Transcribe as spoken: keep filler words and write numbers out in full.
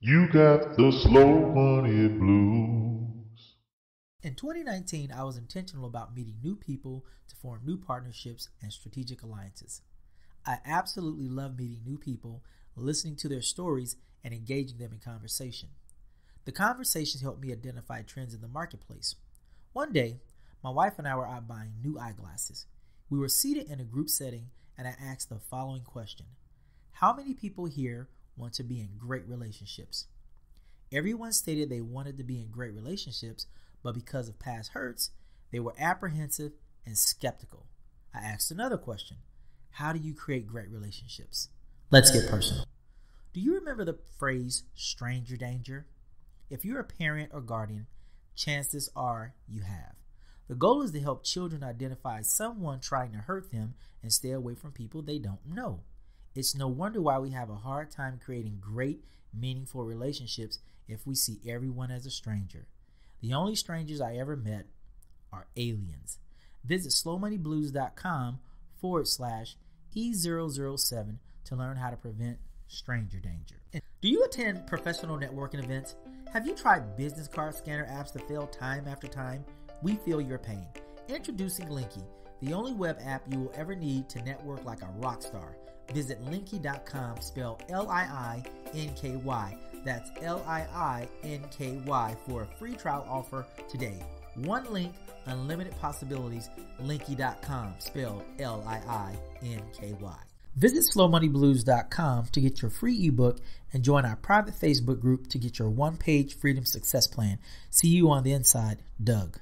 You got the slow money blues. In twenty nineteen, I was intentional about meeting new people to form new partnerships and strategic alliances. I absolutely love meeting new people, listening to their stories, and engaging them in conversation. The conversations helped me identify trends in the marketplace. One day, my wife and I were out buying new eyeglasses. We were seated in a group setting, and I asked the following question. How many people here want to be in great relationships? Everyone stated they wanted to be in great relationships, but because of past hurts, they were apprehensive and skeptical. I asked another question. How do you create great relationships? Let's get personal. Do you remember the phrase stranger danger? If you're a parent or guardian, chances are you have. The goal is to help children identify someone trying to hurt them and stay away from people they don't know. It's no wonder why we have a hard time creating great, meaningful relationships if we see everyone as a stranger. The only strangers I ever met are aliens. Visit SlowMoneyBlues.com forward slash E zero zero seven to learn how to prevent stranger danger. And do you attend professional networking events? Have you tried business card scanner apps that fail time after time? We feel your pain. Introducing Linky, the only web app you will ever need to network like a rock star. Visit Linky dot com, spell L I I N K Y. That's L I I N K Y for a free trial offer today. One link, unlimited possibilities. Linky dot com, spell L I I N K Y. Visit Slow Money Blues dot com to get your free ebook and join our private Facebook group to get your one-page freedom success plan. See you on the inside, Doug.